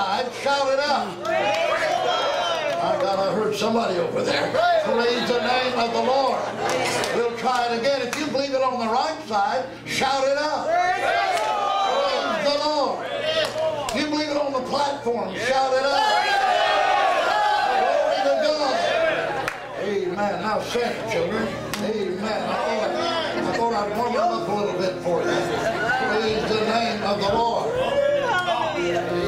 outside, shout it out. I heard somebody over there. Praise the name of the Lord. We'll try it again. If you believe it on the right side, shout it out. Praise the Lord. If you believe it on the platform, shout it out. Glory to God. Amen. Now sing, children. Amen. I thought I'd warm them up a little bit for you. Praise the name of the Lord. Amen. Yeah.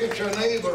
look at your neighbor.